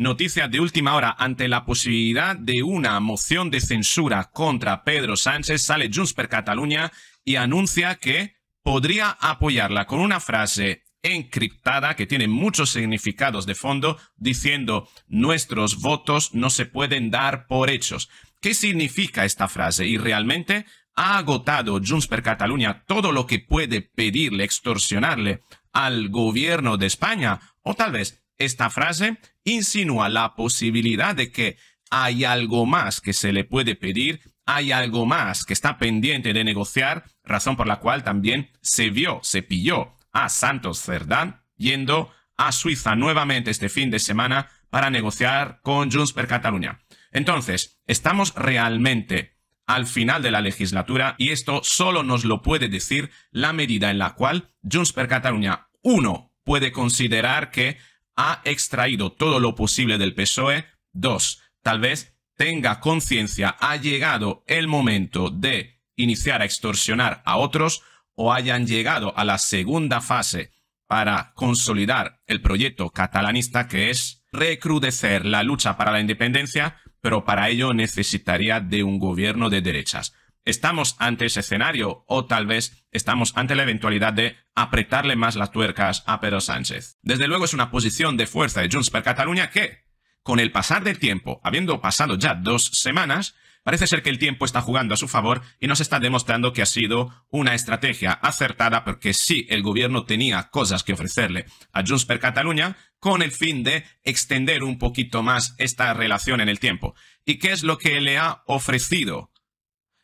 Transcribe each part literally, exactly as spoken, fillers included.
Noticias de última hora. Ante la posibilidad de una moción de censura contra Pedro Sánchez, sale Junts per Catalunya y anuncia que podría apoyarla con una frase encriptada que tiene muchos significados de fondo, diciendo: nuestros votos no se pueden dar por hechos. ¿Qué significa esta frase? ¿Y realmente ha agotado Junts per Catalunya todo lo que puede pedirle, extorsionarle al gobierno de España? O tal vez esta frase insinúa la posibilidad de que hay algo más que se le puede pedir, hay algo más que está pendiente de negociar, razón por la cual también se vio, se pilló a Santos Cerdán yendo a Suiza nuevamente este fin de semana para negociar con Junts per Catalunya. Entonces, estamos realmente al final de la legislatura y esto solo nos lo puede decir la medida en la cual Junts per Catalunya, uno, puede considerar que ha extraído todo lo posible del P S O E. Dos, tal vez tenga conciencia, ha llegado el momento de iniciar a extorsionar a otros, o hayan llegado a la segunda fase para consolidar el proyecto catalanista, que es recrudecer la lucha para la independencia, pero para ello necesitaría de un gobierno de derechas. ¿Estamos ante ese escenario o tal vez estamos ante la eventualidad de apretarle más las tuercas a Pedro Sánchez? Desde luego es una posición de fuerza de Junts per Catalunya que, con el pasar del tiempo, habiendo pasado ya dos semanas, parece ser que el tiempo está jugando a su favor y nos está demostrando que ha sido una estrategia acertada, porque sí, el gobierno tenía cosas que ofrecerle a Junts per Catalunya con el fin de extender un poquito más esta relación en el tiempo. ¿Y qué es lo que le ha ofrecido?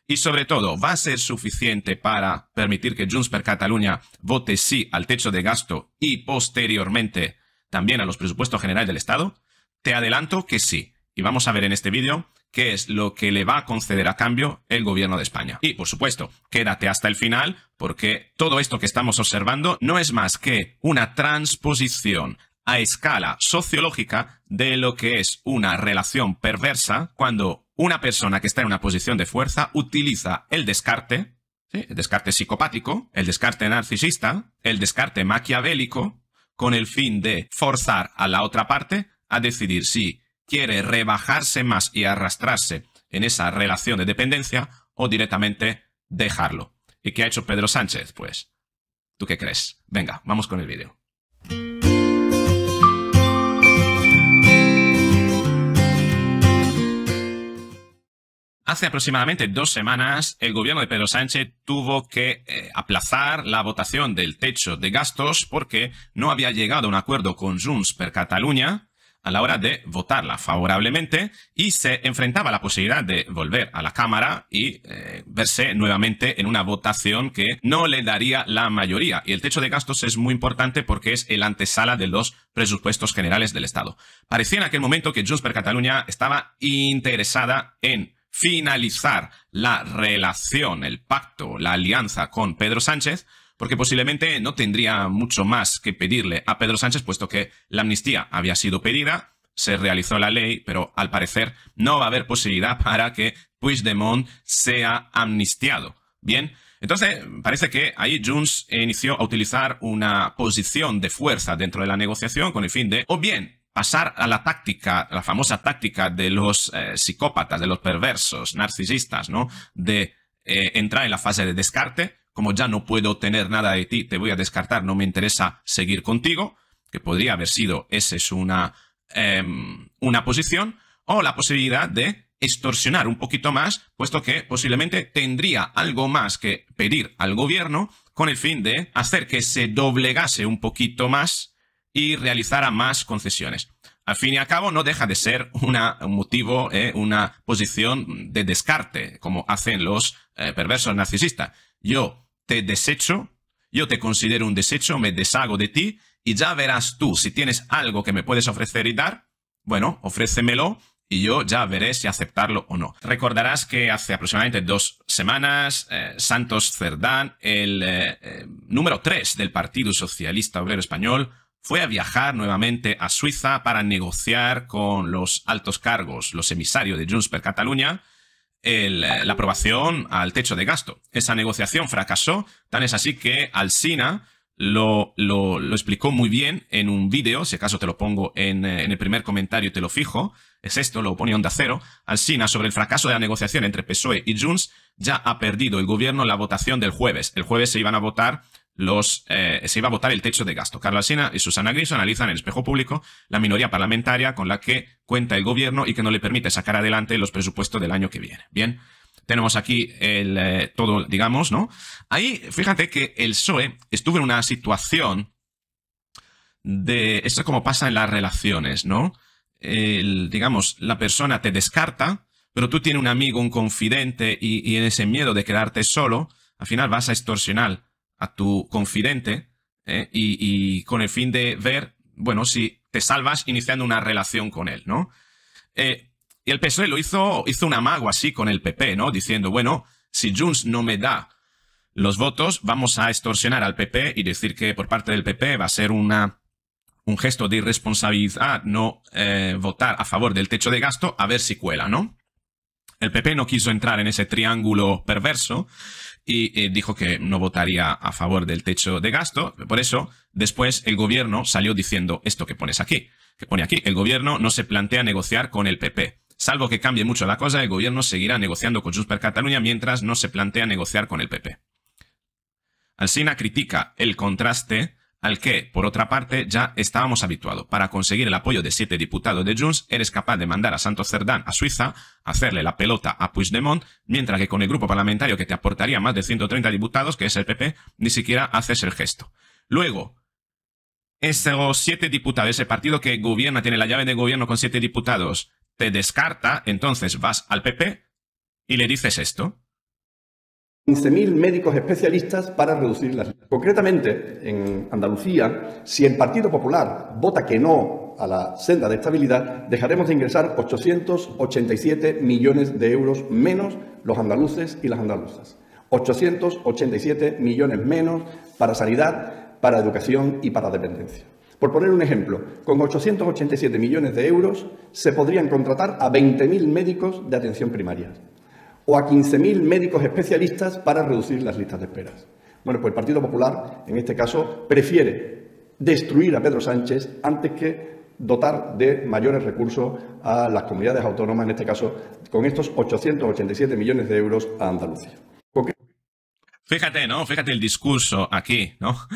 Y sobre todo, ¿va a ser suficiente para permitir que Junts per Catalunya vote sí al techo de gasto y posteriormente también a los presupuestos generales del Estado? Te adelanto que sí. Y vamos a ver en este vídeo qué es lo que le va a conceder a cambio el gobierno de España. Y, por supuesto, quédate hasta el final, porque todo esto que estamos observando no es más que una transposición a escala sociológica de lo que es una relación perversa cuando una persona que está en una posición de fuerza utiliza el descarte, ¿sí? El descarte psicopático, el descarte narcisista, el descarte maquiavélico, con el fin de forzar a la otra parte a decidir si quiere rebajarse más y arrastrarse en esa relación de dependencia o directamente dejarlo. ¿Y qué ha hecho Pedro Sánchez? Pues, ¿tú qué crees? Venga, vamos con el vídeo. Hace aproximadamente dos semanas, el gobierno de Pedro Sánchez tuvo que eh, aplazar la votación del techo de gastos porque no había llegado a un acuerdo con Junts per Catalunya a la hora de votarla favorablemente, y se enfrentaba a la posibilidad de volver a la Cámara y eh, verse nuevamente en una votación que no le daría la mayoría. Y el techo de gastos es muy importante porque es el antesala de los presupuestos generales del Estado. Parecía en aquel momento que Junts per Catalunya estaba interesada en finalizar la relación, el pacto, la alianza con Pedro Sánchez, porque posiblemente no tendría mucho más que pedirle a Pedro Sánchez, puesto que la amnistía había sido pedida, se realizó la ley, pero al parecer no va a haber posibilidad para que Puigdemont sea amnistiado. Bien, entonces parece que ahí Junts inició a utilizar una posición de fuerza dentro de la negociación con el fin de, o bien, pasar a la táctica, la famosa táctica de los eh, psicópatas, de los perversos, narcisistas, ¿no? De eh, entrar en la fase de descarte. Como ya no puedo tener nada de ti, te voy a descartar, no me interesa seguir contigo, que podría haber sido, esa es una, eh, una posición, o la posibilidad de extorsionar un poquito más, puesto que posiblemente tendría algo más que pedir al gobierno con el fin de hacer que se doblegase un poquito más y realizara más concesiones. Al fin y al cabo, no deja de ser una, un motivo, eh, una posición de descarte, como hacen los eh, perversos narcisistas. Yo te desecho, yo te considero un desecho, me deshago de ti y ya verás tú si tienes algo que me puedes ofrecer y dar. Bueno, ofrécemelo y yo ya veré si aceptarlo o no. Recordarás que hace aproximadamente dos semanas eh, Santos Cerdán, el eh, eh, número tres del Partido Socialista Obrero Español, fue a viajar nuevamente a Suiza para negociar con los altos cargos, los emisarios de Junts per Catalunya, El, la aprobación al techo de gasto. Esa negociación fracasó, tan es así que Alsina, Lo, lo, lo explicó muy bien en un vídeo, si acaso te lo pongo en, en el primer comentario, te lo fijo, es esto, lo pone Onda Cero. Alsina, sobre el fracaso de la negociación entre P S O E y Junts, ya ha perdido el gobierno la votación del jueves. El jueves se iban a votar los, eh, se iba a votar el techo de gasto. Carlos Alsina y Susana Griso analizan en el espejo público la minoría parlamentaria con la que cuenta el gobierno y que no le permite sacar adelante los presupuestos del año que viene. Bien. Tenemos aquí el, eh, todo, digamos, ¿no? Ahí, fíjate que el P S O E estuvo en una situación de... Esto es como pasa en las relaciones, ¿no? El, digamos, la persona te descarta, pero tú tienes un amigo, un confidente, y, y en ese miedo de quedarte solo, al final vas a extorsionar a tu confidente eh, y, y con el fin de ver, bueno, si te salvas iniciando una relación con él, ¿no? Eh, Y el P S O E lo hizo, hizo un amago así con el P P, ¿no? Diciendo, bueno, si Junts no me da los votos, vamos a extorsionar al P P y decir que por parte del P P va a ser una, un gesto de irresponsabilidad no eh, votar a favor del techo de gasto, a ver si cuela, ¿no? El P P no quiso entrar en ese triángulo perverso y eh, dijo que no votaría a favor del techo de gasto. Por eso, después el gobierno salió diciendo esto que pones aquí, que pone aquí, el gobierno no se plantea negociar con el P P. Salvo que cambie mucho la cosa, el gobierno seguirá negociando con Junts per Catalunya mientras no se plantea negociar con el P P. Alsina critica el contraste al que, por otra parte, ya estábamos habituados. Para conseguir el apoyo de siete diputados de Junts, eres capaz de mandar a Santos Cerdán a Suiza, hacerle la pelota a Puigdemont, mientras que con el grupo parlamentario que te aportaría más de ciento treinta diputados, que es el P P, ni siquiera haces el gesto. Luego... esos siete diputados, ese partido que gobierna, tiene la llave de gobierno con siete diputados, te descarta, entonces vas al P P y le dices esto. quince mil médicos especialistas para reducir las... Concretamente, en Andalucía, si el Partido Popular vota que no a la senda de estabilidad, dejaremos de ingresar ochocientos ochenta y siete millones de euros menos los andaluces y las andaluzas. ochocientos ochenta y siete millones menos para sanidad, para educación y para dependencia. Por poner un ejemplo, con ochocientos ochenta y siete millones de euros se podrían contratar a veinte mil médicos de atención primaria o a quince mil médicos especialistas para reducir las listas de espera. Bueno, pues el Partido Popular, en este caso, prefiere destruir a Pedro Sánchez antes que dotar de mayores recursos a las comunidades autónomas, en este caso, con estos ochocientos ochenta y siete millones de euros a Andalucía. Fíjate, ¿no? Fíjate el discurso aquí, ¿no?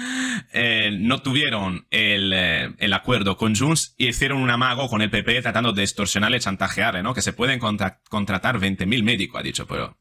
Eh, no tuvieron el, eh, el acuerdo con Junts y hicieron un amago con el P P tratando de extorsionarle, chantajearle, ¿no? Que se pueden contra contratar veinte mil médicos, ha dicho, pero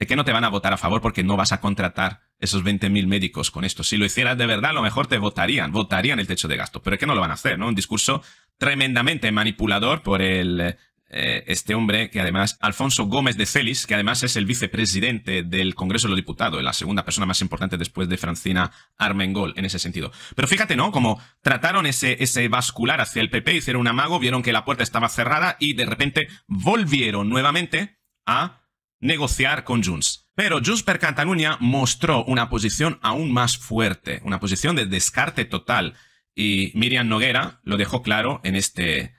es que no te van a votar a favor porque no vas a contratar esos veinte mil médicos con esto. Si lo hicieras de verdad, a lo mejor te votarían, votarían el techo de gasto, pero es que no lo van a hacer, ¿no? Un discurso tremendamente manipulador por el... Eh, este hombre que además, Alfonso Gómez de Celis, que además es el vicepresidente del Congreso de los Diputados, la segunda persona más importante después de Francina Armengol en ese sentido. Pero fíjate, ¿no? Como trataron ese, ese bascular hacia el P P, hicieron un amago, vieron que la puerta estaba cerrada y de repente volvieron nuevamente a negociar con Junts. Pero Junts per Catalunya mostró una posición aún más fuerte, una posición de descarte total. Y Miriam Noguera lo dejó claro en este...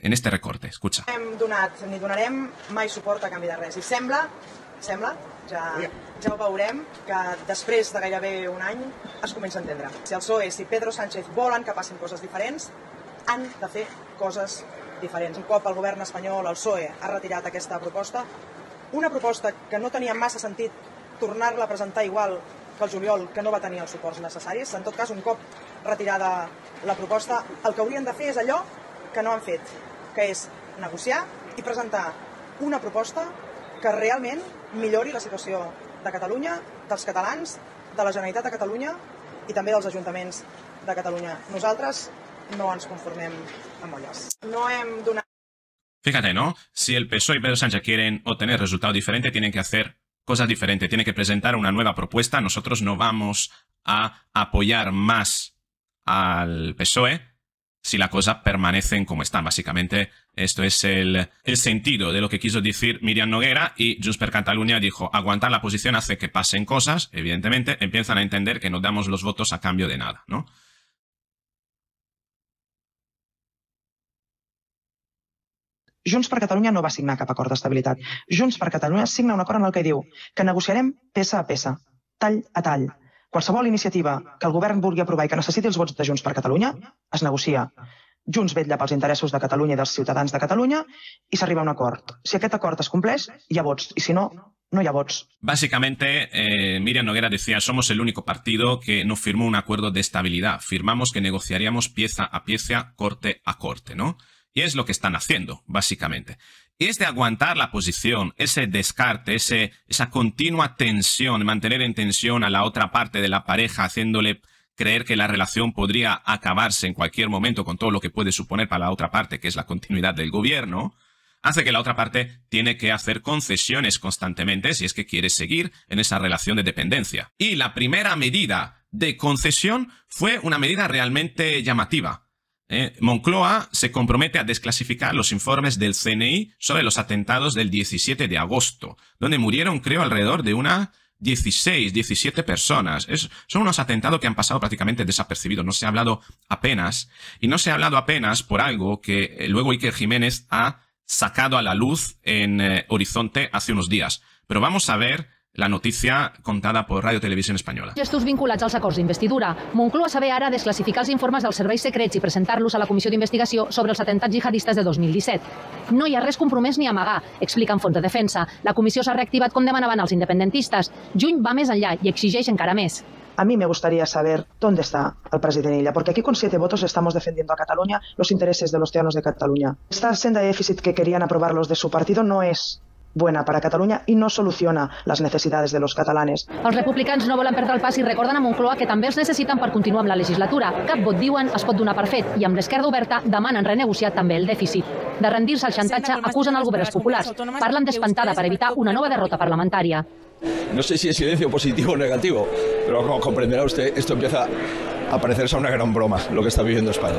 en este recorte, escucha. Hem donat, ni donarem mai suport a canvi de res. I sembla, sembla, ja, ja ho veurem, que després de gairebé un any es comença a entendre. Si el P S O E, si Pedro Sánchez volen que passin coses diferents, han de fer coses diferents. Un cop el govern espanyol, el P S O E, ha retirat aquesta proposta, una proposta que no tenia massa sentit tornar-la a presentar igual que el juliol, que no va tenir els suports necessaris. En tot cas, un cop retirada la proposta, el que haurien de fer és allò que no han fet, que és negociar i presentar una proposta que realment millori la situació de Catalunya, dels catalans, de la Generalitat de Catalunya i també dels ajuntaments de Catalunya. Nosaltres no ens conformem amb olles. No hem donat... Fíjate, ¿no? Si el P S O E y Pedro Sánchez quieren obtener resultados diferentes, tienen que hacer cosas diferentes, tienen que presentar una nueva propuesta. Nosotros no vamos a apoyar más al P S O E si las cosas permanecen como están. Básicamente, esto es el, el sentido de lo que quiso decir Miriam Noguera, y Junts per Catalunya dijo, aguantar la posición hace que pasen cosas, evidentemente, empiezan a entender que no damos los votos a cambio de nada, ¿no? Junts per Catalunya no va signar cap acord d'estabilitat. Junts per Catalunya signa un acord en el que diu que negociarem peça a peça, tall a tall, Qualsevol iniciativa que el govern vulgui aprovar i que necessiti els vots de Junts per Catalunya es negocia. Junts vetlla pels interessos de Catalunya i dels ciutadans de Catalunya i s'arriba a un acord. Si aquest acord es compleix, hi ha vots, i si no, no ya bots. Básicamente, eh, Miriam Noguera decía, somos el único partido que no firmó un acuerdo de estabilidad. Firmamos que negociaríamos pieza a pieza, corte a corte, ¿no? Y es lo que están haciendo, básicamente. Y es de aguantar la posición, ese descarte, ese, esa continua tensión, mantener en tensión a la otra parte de la pareja, haciéndole creer que la relación podría acabarse en cualquier momento con todo lo que puede suponer para la otra parte, que es la continuidad del gobierno, hace que la otra parte tiene que hacer concesiones constantemente si es que quiere seguir en esa relación de dependencia. Y la primera medida de concesión fue una medida realmente llamativa. Eh, Moncloa se compromete a desclasificar los informes del C N I sobre los atentados del diecisiete de agosto, donde murieron, creo, alrededor de unas dieciséis, diecisiete personas. Es, son unos atentados que han pasado prácticamente desapercibidos. No se ha hablado apenas, y no se ha hablado apenas por algo que eh, luego Iker Jiménez ha sacado a la luz en eh, Horizonte hace unos días. Pero vamos a ver la notícia contada per Radio Televisión Española. Gestos vinculats als acords d'investidura. Moncloa saber ara desclassificar els informes dels serveis secrets i presentar-los a la Comissió d'Investigació sobre els atemptats jihadistes de dos mil disset. No hi ha res compromès ni amagar, expliquen fons de defensa. La comissió s'ha reactivat com demanaven els independentistes. Juny va més enllà i exigeix encara més. A mí me gustaría saber dónde está el presidente Illa, porque aquí con siete votos estamos defendiendo a Cataluña los intereses de los ciudadanos de Cataluña. Esta senda de déficit que querían aprobar los de su partido no es buena para Cataluña y no soluciona las necesidades de los catalanes. Els republicans no volen perdre el pas i recorden a Moncloa que també els necessiten per continuar amb la legislatura. Cap vot, diuen, es pot donar per fet, i amb l'esquerda oberta demanen renegociar també el dèficit. De rendir-se al xantatge acusen al govern els populars. Parlen d'espantada per evitar una nova derrota parlamentària. No sé si es silencio positivo o negativo, pero como comprenderá usted, esto empieza a parecerse a una gran broma, lo que está viviendo España.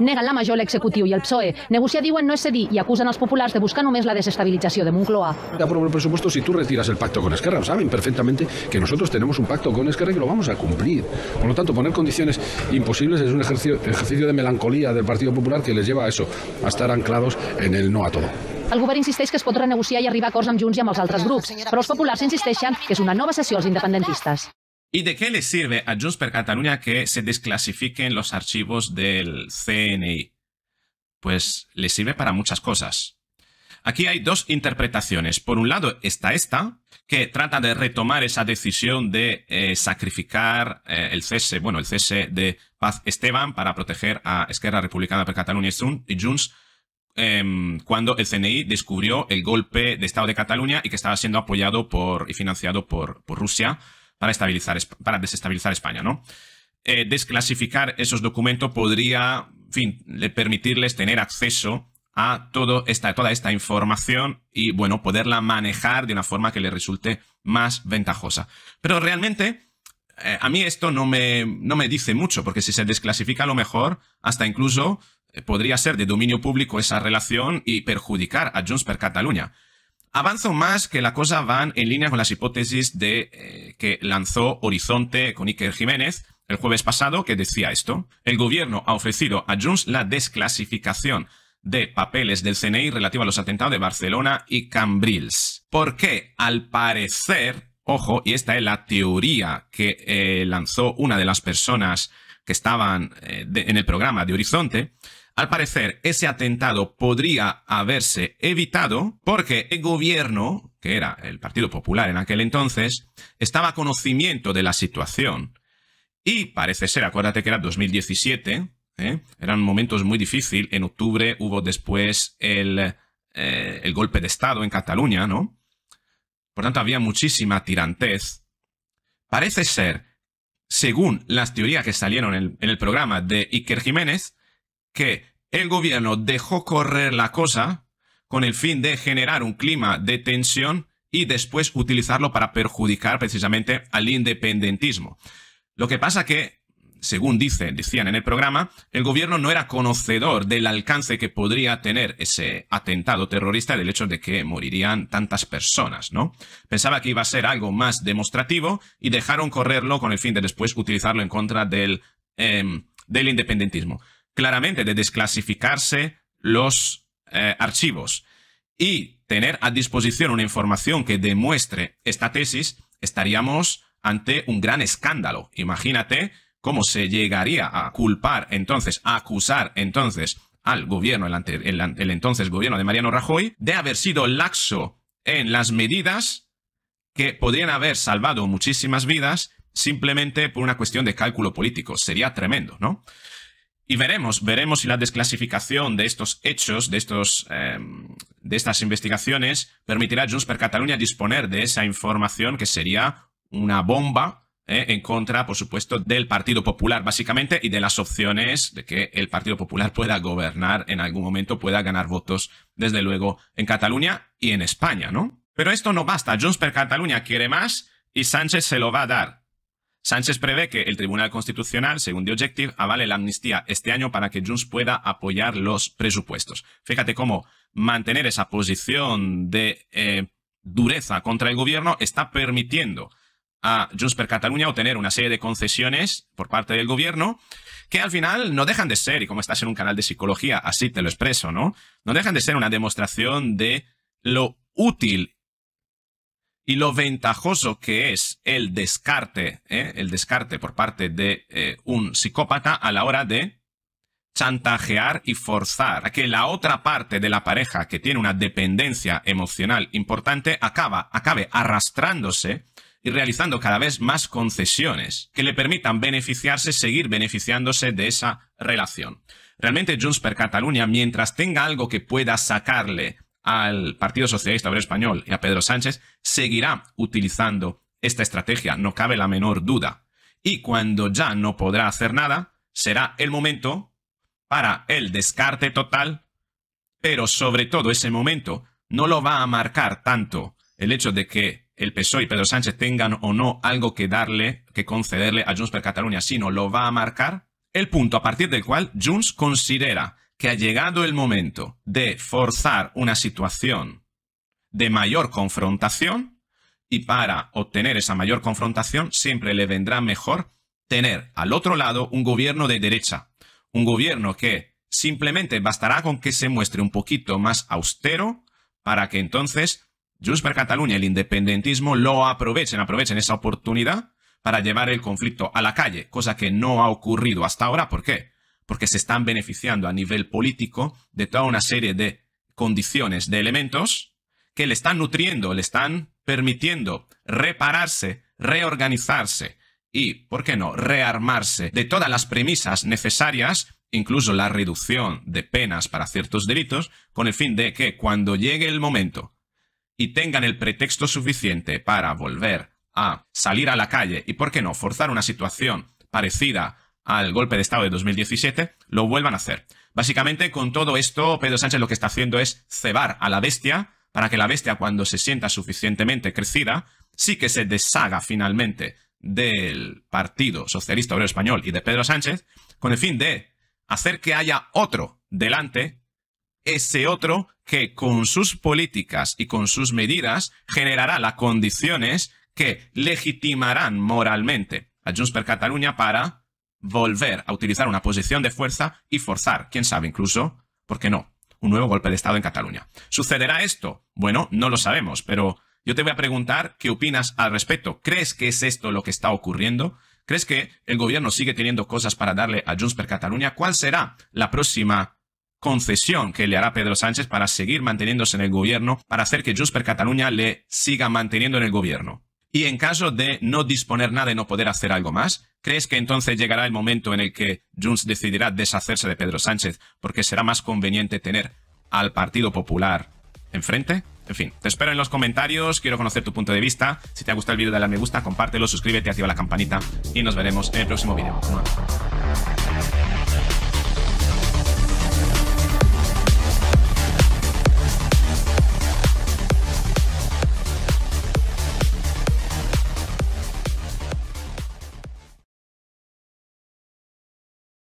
Neguen la major l'executiu i el P S O E. Negociar, diuen, no es cedir, i acusen els populars de buscar només la desestabilització de Moncloa. Apruebo el presupuesto si tú retiras el pacto con Esquerra. Saben perfectamente que nosotros tenemos un pacto con Esquerra y que lo vamos a cumplir. Por lo tanto, poner condiciones imposibles es un ejercicio, ejercicio de melancolía del Partido Popular que les lleva a eso, a estar anclados en el no a todo. El govern insisteix que es pot renegociar i arribar a acords amb Junts i amb els altres grups, però els populars insisteixen que és una nova sessió als independentistas. ¿Y de qué les sirve a Junts per Catalunya que se desclasifiquen los archivos del C N I? Pues les sirve para muchas cosas. Aquí hay dos interpretaciones. Por un lado está esta, que trata de retomar esa decisión de eh, sacrificar eh, el cese, bueno, el cese de Paz Esteban para proteger a Esquerra Republicana per Catalunya y Junts eh, cuando el C N I descubrió el golpe de Estado de Cataluña y que estaba siendo apoyado por y financiado por, por Rusia. Para, estabilizar, para desestabilizar España, ¿no? Eh, desclasificar esos documentos podría, en fin, permitirles tener acceso a todo esta, toda esta información y, bueno, poderla manejar de una forma que les resulte más ventajosa. Pero realmente, eh, a mí esto no me, no me dice mucho, porque si se desclasifica, a lo mejor, hasta incluso eh, podría ser de dominio público esa relación y perjudicar a Junts per Catalunya. Avanzo más que la cosa van en línea con las hipótesis de, eh, que lanzó Horizonte con Iker Jiménez el jueves pasado, que decía esto. El gobierno ha ofrecido a Junts la desclasificación de papeles del C N I relativo a los atentados de Barcelona y Cambrils. Porque, al parecer, ojo, y esta es la teoría que eh, lanzó una de las personas que estaban eh, de, en el programa de Horizonte, al parecer, ese atentado podría haberse evitado porque el gobierno, que era el Partido Popular en aquel entonces, estaba a conocimiento de la situación. Y parece ser, acuérdate que era dos mil diecisiete, ¿eh? Eran momentos muy difíciles. En octubre hubo después el, eh, el golpe de Estado en Cataluña, ¿no? Por tanto, había muchísima tirantez. Parece ser, según las teorías que salieron en, en el programa de Iker Jiménez, que el gobierno dejó correr la cosa con el fin de generar un clima de tensión y después utilizarlo para perjudicar precisamente al independentismo. Lo que pasa que, según dice, decían en el programa, el gobierno no era conocedor del alcance que podría tener ese atentado terrorista, del hecho de que morirían tantas personas, ¿no? Pensaba que iba a ser algo más demostrativo y dejaron correrlo con el fin de después utilizarlo en contra del, eh, del independentismo. Claramente de desclasificarse los eh, archivos y tener a disposición una información que demuestre esta tesis, estaríamos ante un gran escándalo. Imagínate cómo se llegaría a culpar entonces, a acusar entonces al gobierno, el, ante, el, el entonces gobierno de Mariano Rajoy, de haber sido laxo en las medidas que podrían haber salvado muchísimas vidas simplemente por una cuestión de cálculo político. Sería tremendo, ¿no? Y veremos, veremos si la desclasificación de estos hechos, de, estos, eh, de estas investigaciones, permitirá a Junts per Catalunya disponer de esa información que sería una bomba eh, en contra, por supuesto, del Partido Popular, básicamente, y de las opciones de que el Partido Popular pueda gobernar en algún momento, pueda ganar votos, desde luego, en Cataluña y en España, ¿no? Pero esto no basta. Junts per Catalunya quiere más y Sánchez se lo va a dar. Sánchez prevé que el Tribunal Constitucional, según The Objective, avale la amnistía este año para que Junts pueda apoyar los presupuestos. Fíjate cómo mantener esa posición de eh, dureza contra el gobierno está permitiendo a Junts per Catalunya obtener una serie de concesiones por parte del gobierno que al final no dejan de ser, y como estás en un canal de psicología, así te lo expreso, ¿no? No dejan de ser una demostración de lo útil y lo ventajoso que es el descarte, ¿eh? el descarte por parte de eh, un psicópata a la hora de chantajear y forzar a que la otra parte de la pareja, que tiene una dependencia emocional importante, acaba, acabe arrastrándose y realizando cada vez más concesiones que le permitan beneficiarse, seguir beneficiándose de esa relación. Realmente Junts per Catalunya, mientras tenga algo que pueda sacarle al Partido Socialista Obrero Español y a Pedro Sánchez, seguirá utilizando esta estrategia, no cabe la menor duda. Y cuando ya no podrá hacer nada, será el momento para el descarte total, pero sobre todo ese momento no lo va a marcar tanto el hecho de que el P S O E y Pedro Sánchez tengan o no algo que darle, que concederle a Junts per Catalunya, sino lo va a marcar el punto a partir del cual Junts considera que ha llegado el momento de forzar una situación de mayor confrontación, y para obtener esa mayor confrontación siempre le vendrá mejor tener al otro lado un gobierno de derecha, un gobierno que simplemente bastará con que se muestre un poquito más austero para que entonces Junts per Catalunya y el independentismo lo aprovechen, aprovechen esa oportunidad para llevar el conflicto a la calle, cosa que no ha ocurrido hasta ahora. ¿Por qué? Porque se están beneficiando a nivel político de toda una serie de condiciones, de elementos que le están nutriendo, le están permitiendo repararse, reorganizarse y, ¿por qué no?, rearmarse de todas las premisas necesarias, incluso la reducción de penas para ciertos delitos, con el fin de que cuando llegue el momento y tengan el pretexto suficiente para volver a salir a la calle y, ¿por qué no?, forzar una situación parecida al golpe de Estado de dos mil diecisiete, lo vuelvan a hacer. Básicamente, con todo esto, Pedro Sánchez lo que está haciendo es cebar a la bestia para que la bestia, cuando se sienta suficientemente crecida, sí que se deshaga finalmente del Partido Socialista Obrero Español y de Pedro Sánchez, con el fin de hacer que haya otro delante, ese otro que con sus políticas y con sus medidas generará las condiciones que legitimarán moralmente a Junts per Catalunya para volver a utilizar una posición de fuerza y forzar, quién sabe, incluso, ¿por qué no?, un nuevo golpe de Estado en Cataluña. ¿Sucederá esto? Bueno, no lo sabemos, pero yo te voy a preguntar qué opinas al respecto. ¿Crees que es esto lo que está ocurriendo? ¿Crees que el gobierno sigue teniendo cosas para darle a Junts per Catalunya? ¿Cuál será la próxima concesión que le hará Pedro Sánchez para seguir manteniéndose en el gobierno, para hacer que Junts per Catalunya le siga manteniendo en el gobierno? Y en caso de no disponer nada y no poder hacer algo más, ¿crees que entonces llegará el momento en el que Junts decidirá deshacerse de Pedro Sánchez porque será más conveniente tener al Partido Popular enfrente? En fin, te espero en los comentarios, quiero conocer tu punto de vista. Si te ha gustado el vídeo, dale al me gusta, compártelo, suscríbete, activa la campanita y nos veremos en el próximo vídeo.